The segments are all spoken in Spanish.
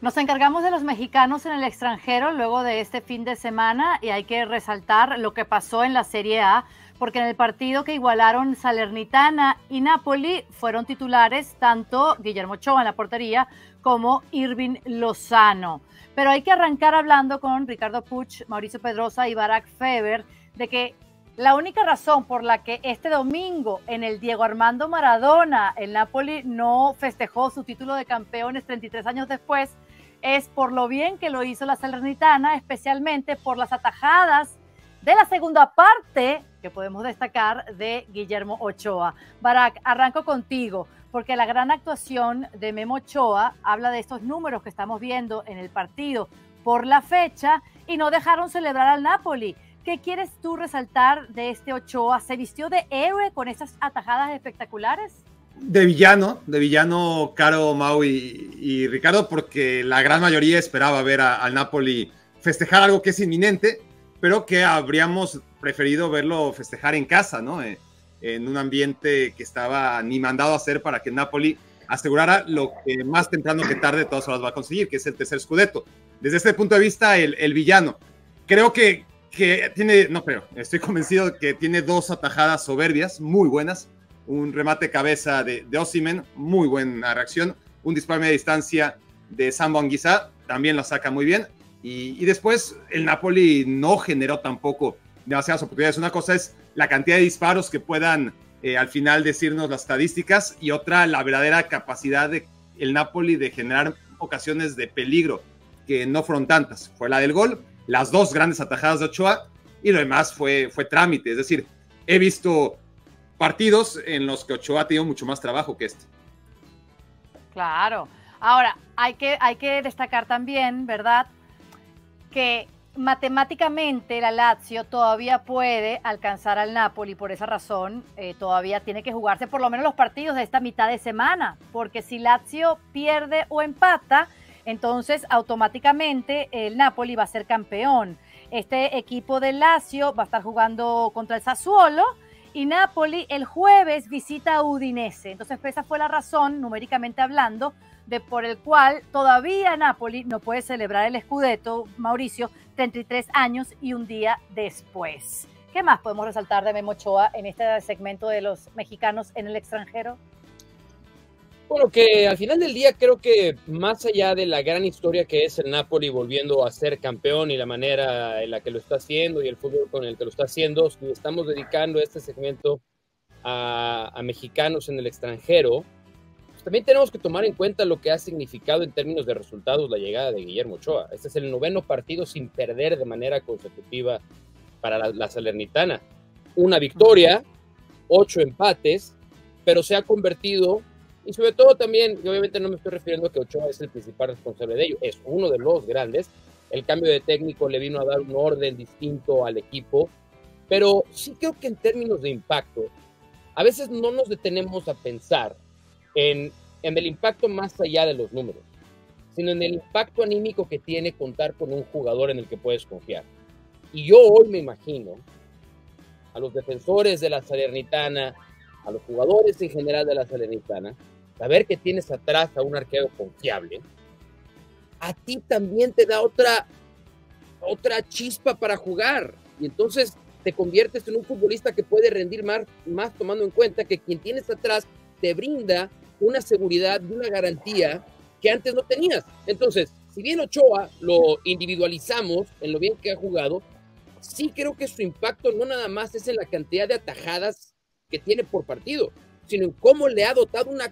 Nos encargamos de los mexicanos en el extranjero luego de este fin de semana y hay que resaltar lo que pasó en la Serie A, porque en el partido que igualaron Salernitana y Napoli fueron titulares tanto Guillermo Ochoa en la portería como Hirving Lozano. Pero hay que arrancar hablando con Ricardo Puig, Mauricio Pedroza y Barak Fever de que la única razón por la que este domingo en el Diego Armando Maradona el Napoli no festejó su título de campeones 33 años después es por lo bien que lo hizo la Salernitana, especialmente por las atajadas de la segunda parte que podemos destacar de Guillermo Ochoa. Barak, arranco contigo, porque la gran actuación de Memo Ochoa habla de estos números que estamos viendo en el partido por la fecha y no dejaron celebrar al Napoli. ¿Qué quieres tú resaltar de este Ochoa? ¿Se vistió de héroe con esas atajadas espectaculares? De villano, Caro, Mau y Ricardo, porque la gran mayoría esperaba ver al Napoli festejar algo que es inminente, pero que habríamos preferido verlo festejar en casa, ¿no? En un ambiente que estaba ni mandado a hacer para que Napoli asegurara lo que más temprano que tarde todas horas va a conseguir, que es el tercer scudetto. Desde este punto de vista, el villano. Creo que tiene, no creo, estoy convencido que tiene dos atajadas soberbias, muy buenas, un remate cabeza de Osimhen, muy buena reacción, un disparo a media distancia de Zambo Anguissa, también la saca muy bien, y después el Napoli no generó tampoco demasiadas oportunidades. Una cosa es la cantidad de disparos que puedan al final decirnos las estadísticas, y otra la verdadera capacidad del Napoli de generar ocasiones de peligro, que no fueron tantas. Fue la del gol, las dos grandes atajadas de Ochoa, y lo demás fue trámite. Es decir, he visto partidos en los que Ochoa ha tenido mucho más trabajo que este. Claro. Ahora, hay que destacar también, ¿verdad?, que matemáticamente la Lazio todavía puede alcanzar al Napoli. Por esa razón todavía tiene que jugarse por lo menos los partidos de esta mitad de semana, porque si Lazio pierde o empata, entonces automáticamente el Napoli va a ser campeón. Este equipo de Lazio va a estar jugando contra el Sassuolo y Napoli el jueves visita a Udinese. Entonces esa fue la razón, numéricamente hablando, de por el cual todavía Napoli no puede celebrar el scudetto, Mauricio, 33 años y un día después. ¿Qué más podemos resaltar de Memo Ochoa en este segmento de los mexicanos en el extranjero? Bueno, que al final del día creo que más allá de la gran historia que es el Napoli volviendo a ser campeón y la manera en la que lo está haciendo y el fútbol con el que lo está haciendo, si estamos dedicando este segmento a mexicanos en el extranjero, pues también tenemos que tomar en cuenta lo que ha significado en términos de resultados la llegada de Guillermo Ochoa. Este es el 9º partido sin perder de manera consecutiva para la Salernitana. Una victoria, 8 empates, pero se ha convertido... Y sobre todo también, y obviamente no me estoy refiriendo a que Ochoa es el principal responsable de ello, es uno de los grandes. El cambio de técnico le vino a dar un orden distinto al equipo, pero sí creo que en términos de impacto, a veces no nos detenemos a pensar en el impacto más allá de los números, sino en el impacto anímico que tiene contar con un jugador en el que puedes confiar. Y yo hoy me imagino a los defensores de la Salernitana, a los jugadores en general de la Salernitana, saber que tienes atrás a un arquero confiable, a ti también te da otra chispa para jugar, y entonces te conviertes en un futbolista que puede rendir más tomando en cuenta que quien tienes atrás te brinda una seguridad, una garantía que antes no tenías. Entonces, si bien Ochoa lo individualizamos en lo bien que ha jugado, sí creo que su impacto no nada más es en la cantidad de atajadas que tiene por partido, sino en cómo le ha dotado una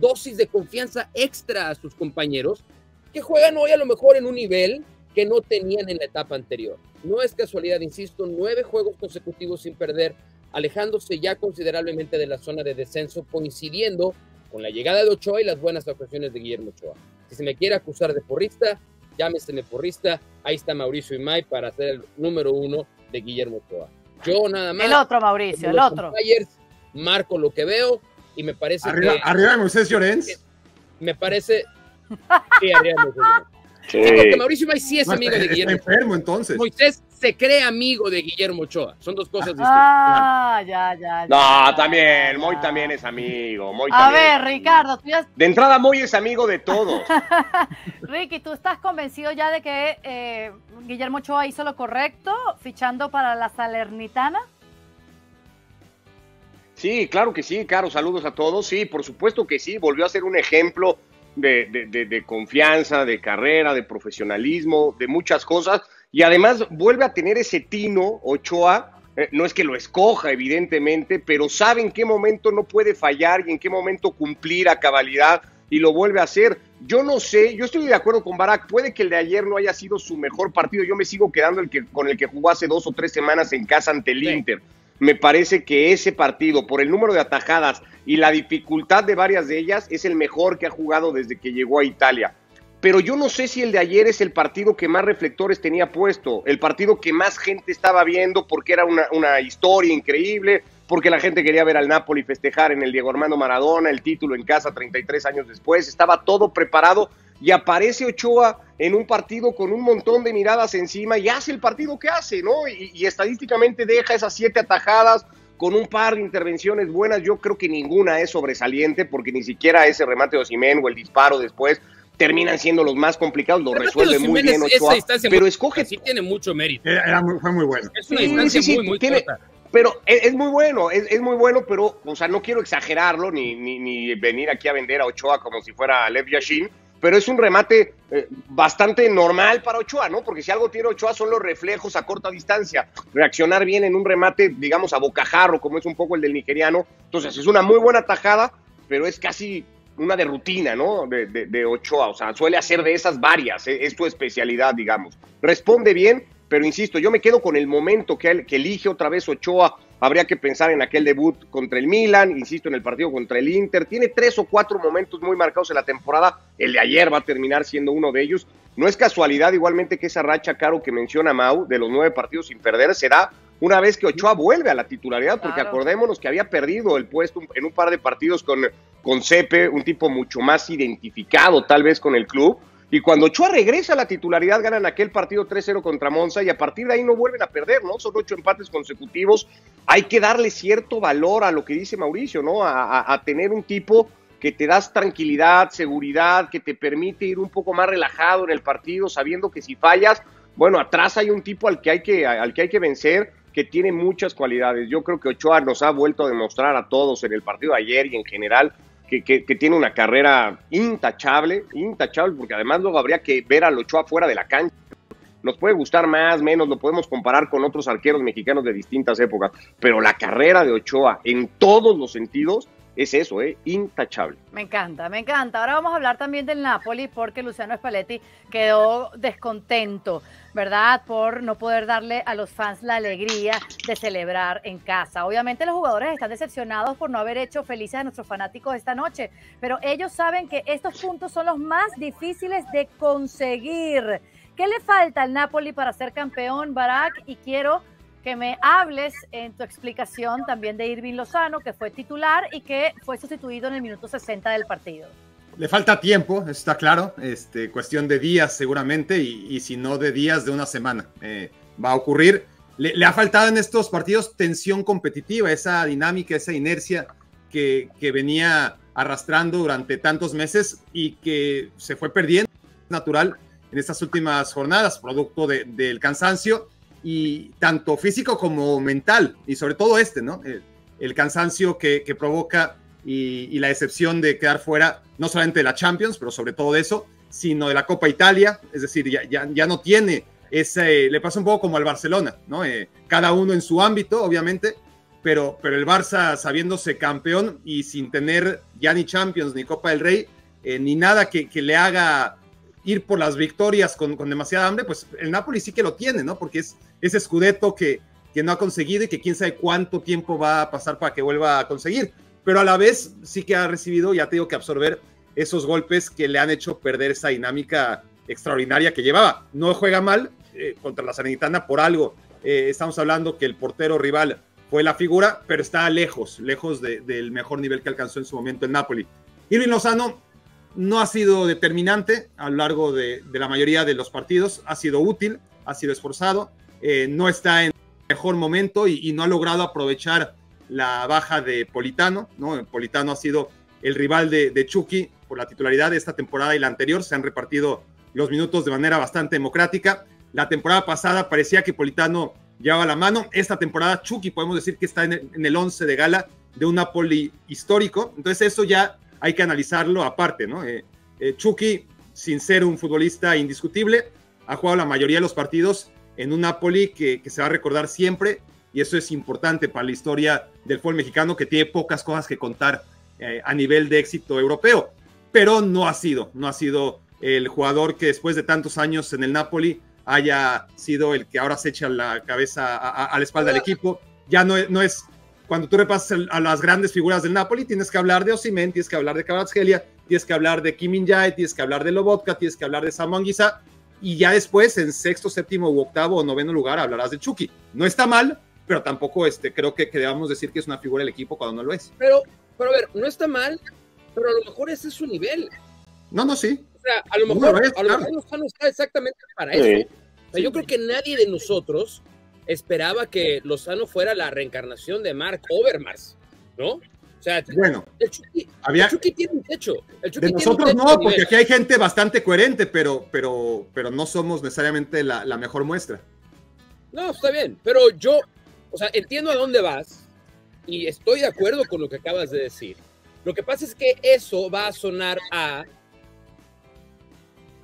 dosis de confianza extra a sus compañeros que juegan hoy a lo mejor en un nivel que no tenían en la etapa anterior. No es casualidad, insisto, 9 juegos consecutivos sin perder, alejándose ya considerablemente de la zona de descenso, coincidiendo con la llegada de Ochoa y las buenas actuaciones de Guillermo Ochoa. Si se me quiere acusar de porrista, llámeseme porrista, ahí está Mauricio Imay para ser el número 1 de Guillermo Ochoa. Yo nada más. El otro, Mauricio, el otro. Marco lo que veo y me parece arriba, que... Arriba de Moisés Llorens. Me parece... Sí, arriba de Moisés Llorens. Sí. Sí, porque Mauricio May sí es amigo de Guillermo. Está enfermo, entonces. Moisés se cree amigo de Guillermo Ochoa. Son dos cosas distintas. Ah, ya. No, también, Moy también es amigo. A ver, Ricardo, tú ya... De entrada, Moy es amigo de todos. Ricky, ¿tú estás convencido ya de que Guillermo Ochoa hizo lo correcto fichando para la Salernitana? Sí, claro que sí, Caro, saludos a todos. Sí, por supuesto que sí, volvió a ser un ejemplo de confianza, de carrera, de profesionalismo, de muchas cosas. Y además vuelve a tener ese tino, Ochoa, no es que lo escoja evidentemente, pero sabe en qué momento no puede fallar y en qué momento cumplir a cabalidad y lo vuelve a hacer. Yo no sé, yo estoy de acuerdo con Barak, puede que el de ayer no haya sido su mejor partido, yo me sigo quedando con el que jugó hace 2 o 3 semanas en casa ante el Inter. Me parece que ese partido, por el número de atajadas y la dificultad de varias de ellas, es el mejor que ha jugado desde que llegó a Italia. Pero yo no sé si el de ayer es el partido que más reflectores tenía puesto, el partido que más gente estaba viendo porque era una historia increíble, porque la gente quería ver al Napoli festejar en el Diego Armando Maradona, el título en casa 33 años después, estaba todo preparado y aparece Ochoa en un partido con un montón de miradas encima y hace el partido que hace, ¿no? Y estadísticamente deja esas 7 atajadas con un par de intervenciones buenas, yo creo que ninguna es sobresaliente porque ni siquiera ese remate de Osimhen o el disparo después terminan siendo los más complicados, lo resuelve muy bien Ochoa, pero escoge... Sí tiene mucho mérito. Fue muy bueno. Es una distancia muy corta. Pero es muy bueno, es muy bueno, pero o sea, no quiero exagerarlo ni venir aquí a vender a Ochoa como si fuera Lev Yashin, pero es un remate bastante normal para Ochoa, ¿no? Porque si algo tiene Ochoa son los reflejos a corta distancia, reaccionar bien en un remate, digamos, a bocajarro, como es un poco el del nigeriano. Entonces es una muy buena tajada, pero es casi... una de rutina, ¿no? De Ochoa, o sea, suele hacer de esas varias, es tu especialidad, digamos. Responde bien, pero insisto, yo me quedo con el momento que elige otra vez Ochoa, habría que pensar en aquel debut contra el Milan, insisto, en el partido contra el Inter, tiene 3 o 4 momentos muy marcados en la temporada, el de ayer va a terminar siendo uno de ellos, no es casualidad igualmente que esa racha, Caro, que menciona Mau, de los 9 partidos sin perder, será una vez que Ochoa vuelve a la titularidad, porque claro, acordémonos que había perdido el puesto en un par de partidos con Cepe, un tipo mucho más identificado tal vez con el club, y cuando Ochoa regresa a la titularidad ganan aquel partido 3-0 contra Monza y a partir de ahí no vuelven a perder, ¿no? Son 8 empates consecutivos, hay que darle cierto valor a lo que dice Mauricio, ¿no? A tener un tipo que te das tranquilidad, seguridad, que te permite ir un poco más relajado en el partido, sabiendo que si fallas, bueno, atrás hay un tipo al que hay que vencer, que tiene muchas cualidades. Yo creo que Ochoa nos ha vuelto a demostrar a todos en el partido de ayer y en general que tiene una carrera intachable, porque además luego habría que ver al Ochoa fuera de la cancha. Nos puede gustar más, menos, lo podemos comparar con otros arqueros mexicanos de distintas épocas, pero la carrera de Ochoa en todos los sentidos es eso, intachable. Me encanta. Ahora vamos a hablar también del Napoli porque Luciano Spalletti quedó descontento, ¿verdad? Por no poder darle a los fans la alegría de celebrar en casa. Obviamente los jugadores están decepcionados por no haber hecho felices a nuestros fanáticos esta noche, pero ellos saben que estos puntos son los más difíciles de conseguir. ¿Qué le falta al Napoli para ser campeón, Barak? Y quiero que me hables en tu explicación también de Hirving Lozano, que fue titular y que fue sustituido en el minuto 60 del partido. Le falta tiempo, está claro, cuestión de días seguramente, y si no de días, de una semana va a ocurrir. Le ha faltado en estos partidos tensión competitiva, esa dinámica, esa inercia que venía arrastrando durante tantos meses y que se fue perdiendo, natural, en estas últimas jornadas, producto del cansancio, y tanto físico como mental, y sobre todo ¿no? El cansancio que provoca y la decepción de quedar fuera, no solamente de la Champions, pero sobre todo de eso, sino de la Copa Italia, es decir, ya no tiene ese, le pasa un poco como al Barcelona, ¿no? Cada uno en su ámbito, obviamente, pero el Barça sabiéndose campeón y sin tener ya ni Champions, ni Copa del Rey, ni nada que le haga ir por las victorias con demasiada hambre, pues el Napoli sí que lo tiene, ¿no? Porque es ese Scudetto que no ha conseguido y que quién sabe cuánto tiempo va a pasar para que vuelva a conseguir. Pero a la vez sí que ha recibido, ya te digo, que absorber esos golpes que le han hecho perder esa dinámica extraordinaria que llevaba. No juega mal contra la Salernitana por algo. Estamos hablando que el portero rival fue la figura, pero está lejos del mejor nivel que alcanzó en su momento el Napoli. Hirving Lozano no ha sido determinante a lo largo de la mayoría de los partidos, ha sido útil, ha sido esforzado, no está en mejor momento y no ha logrado aprovechar la baja de Politano, ¿no? Politano ha sido el rival de Chucky por la titularidad de esta temporada y la anterior. Se han repartido los minutos de manera bastante democrática. La temporada pasada parecía que Politano llevaba la mano. Esta temporada Chucky podemos decir que está en el 11 de gala de un Napoli histórico. Entonces eso ya hay que analizarlo aparte, ¿no? Chucky, sin ser un futbolista indiscutible, ha jugado la mayoría de los partidos en un Napoli que se va a recordar siempre, y eso es importante para la historia del fútbol mexicano, que tiene pocas cosas que contar a nivel de éxito europeo, pero no ha sido el jugador que después de tantos años en el Napoli haya sido el que ahora se echa la cabeza a la espalda del equipo. Ya no es, cuando tú repasas a las grandes figuras del Napoli, tienes que hablar de Osimhen, tienes que hablar de Kvaratskhelia, tienes que hablar de Kim Min Jae, tienes que hablar de Lobotka, tienes que hablar de Zambo Anguissa, y ya después en sexto, séptimo, octavo o noveno lugar hablarás de Chucky. No está mal, pero tampoco creo que debamos decir que es una figura del equipo cuando no lo es. Pero a ver, no está mal, pero a lo mejor ese es su nivel. No, sí. O sea, a lo mejor Lozano está exactamente para eso. Sí. O sea, yo creo que nadie de nosotros esperaba que Lozano fuera la reencarnación de Mark Overmars, ¿no? O sea, bueno, el Chucky tiene un techo. De nosotros no, porque aquí hay gente bastante coherente, pero no somos necesariamente la mejor muestra. No, está bien, pero yo, o sea, entiendo a dónde vas y estoy de acuerdo con lo que acabas de decir. Lo que pasa es que eso va a sonar a...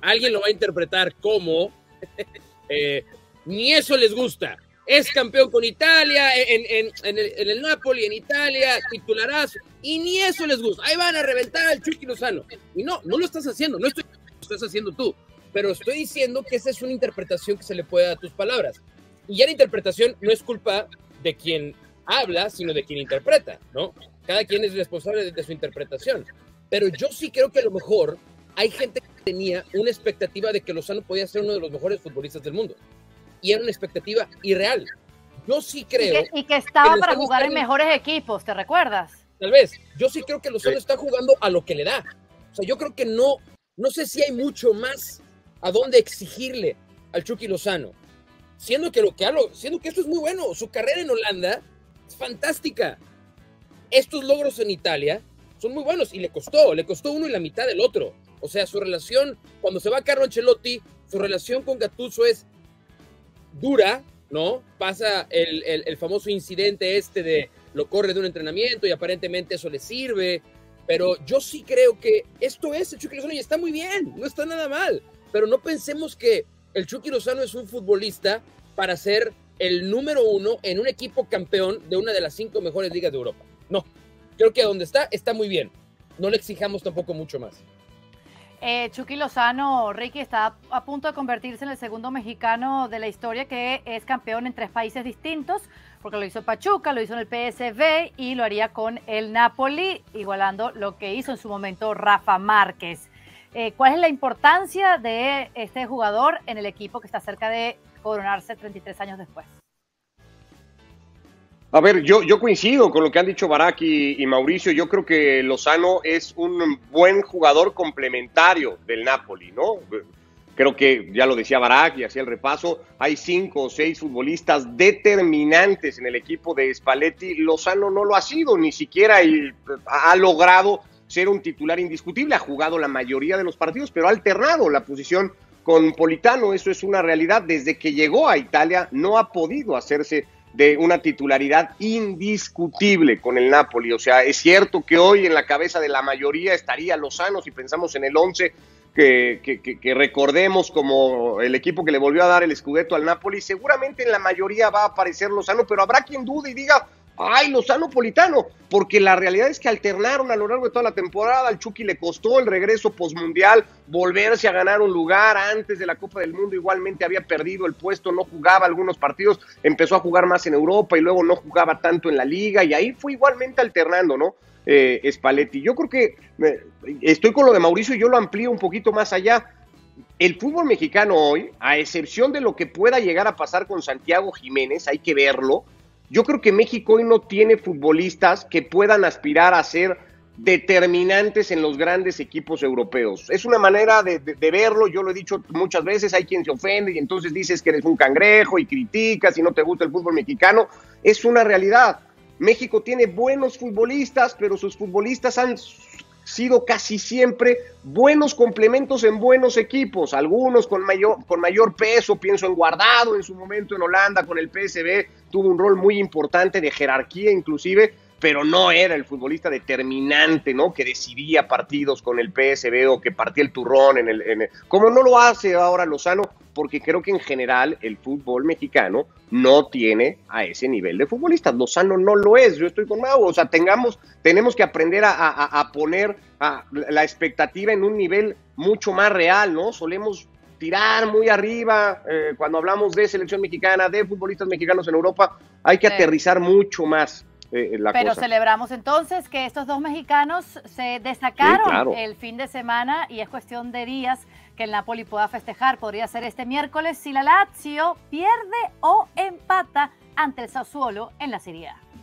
Alguien lo va a interpretar como ni eso les gusta. Es campeón con Italia, en el Napoli, en Italia, titularazo, y ni eso les gusta. Ahí van a reventar al Chucky Lozano. Y no lo estás haciendo, lo estás haciendo tú. Pero estoy diciendo que esa es una interpretación que se le puede dar a tus palabras. Y ya la interpretación no es culpa de quien habla, sino de quien interpreta, ¿no? Cada quien es responsable de su interpretación. Pero yo sí creo que a lo mejor hay gente que tenía una expectativa de que Lozano podía ser uno de los mejores futbolistas del mundo. Y era una expectativa irreal. Yo sí creo... Y que estaba para jugar en mejores equipos, ¿te recuerdas? Tal vez. Yo sí creo que Lozano está jugando a lo que le da. O sea, yo creo que no sé si hay mucho más a dónde exigirle al Chucky Lozano. Siendo que esto es muy bueno. Su carrera en Holanda es fantástica. Estos logros en Italia son muy buenos y le costó uno y la mitad del otro. O sea, su relación, cuando se va Carlo Ancelotti, su relación con Gattuso es dura, ¿no? Pasa el famoso incidente de lo corre de un entrenamiento y aparentemente eso le sirve, pero yo sí creo que esto es el Chucky Lozano y está muy bien, no está nada mal, pero no pensemos que el Chucky Lozano es un futbolista para ser el número uno en un equipo campeón de una de las 5 mejores ligas de Europa. No, creo que donde está muy bien. No le exijamos tampoco mucho más. Chucky Lozano, Ricky, está a punto de convertirse en el segundo mexicano de la historia que es campeón en 3 países distintos, porque lo hizo Pachuca, lo hizo en el PSV y lo haría con el Napoli, igualando lo que hizo en su momento Rafa Márquez. ¿Cuál es la importancia de este jugador en el equipo que está cerca de coronarse 33 años después? A ver, yo coincido con lo que han dicho Barak y Mauricio. Yo creo que Lozano es un buen jugador complementario del Napoli, ¿no? Creo que ya lo decía Barak y hacía el repaso. Hay 5 o 6 futbolistas determinantes en el equipo de Spalletti. Lozano no lo ha sido, ni siquiera ha logrado ser un titular indiscutible. Ha jugado la mayoría de los partidos, pero ha alternado la posición con Politano. Eso es una realidad. Desde que llegó a Italia no ha podido hacerse de una titularidad indiscutible con el Napoli. O sea, es cierto que hoy en la cabeza de la mayoría estaría Lozano, si pensamos en el 11 que recordemos como el equipo que le volvió a dar el Scudetto al Napoli, seguramente en la mayoría va a aparecer Lozano, pero habrá quien dude y diga, ¡ay, Lozano, Politano! Porque la realidad es que alternaron a lo largo de toda la temporada. Al Chucky le costó el regreso postmundial, volverse a ganar un lugar antes de la Copa del Mundo. Igualmente había perdido el puesto, no jugaba algunos partidos, empezó a jugar más en Europa y luego no jugaba tanto en la Liga. Y ahí fue igualmente alternando, ¿no? Spalletti. Yo creo que estoy con lo de Mauricio y yo lo amplío un poquito más allá. El fútbol mexicano hoy, a excepción de lo que pueda llegar a pasar con Santiago Jiménez, hay que verlo. Yo creo que México hoy no tiene futbolistas que puedan aspirar a ser determinantes en los grandes equipos europeos. Es una manera de verlo, yo lo he dicho muchas veces, hay quien se ofende y entonces dices que eres un cangrejo y criticas y no te gusta el fútbol mexicano. Es una realidad. México tiene buenos futbolistas, pero sus futbolistas han sido casi siempre buenos complementos en buenos equipos, algunos con mayor peso, pienso en Guardado en su momento en Holanda con el PSV, tuvo un rol muy importante de jerarquía inclusive, pero no era el futbolista determinante, ¿no? Que decidía partidos con el PSV o que partía el turrón en el como no lo hace ahora Lozano, porque creo que en general el fútbol mexicano no tiene a ese nivel de futbolistas. Lozano no lo es, yo estoy con Mau, o sea, tenemos que aprender a poner la expectativa en un nivel mucho más real, ¿no? Solemos tirar muy arriba, cuando hablamos de selección mexicana, de futbolistas mexicanos en Europa, hay que aterrizar mucho más. Pero cosa. Celebramos entonces que estos dos mexicanos se destacaron el fin de semana y es cuestión de días que el Napoli pueda festejar. Podría ser este miércoles si la Lazio pierde o empata ante el Sassuolo en la Serie A.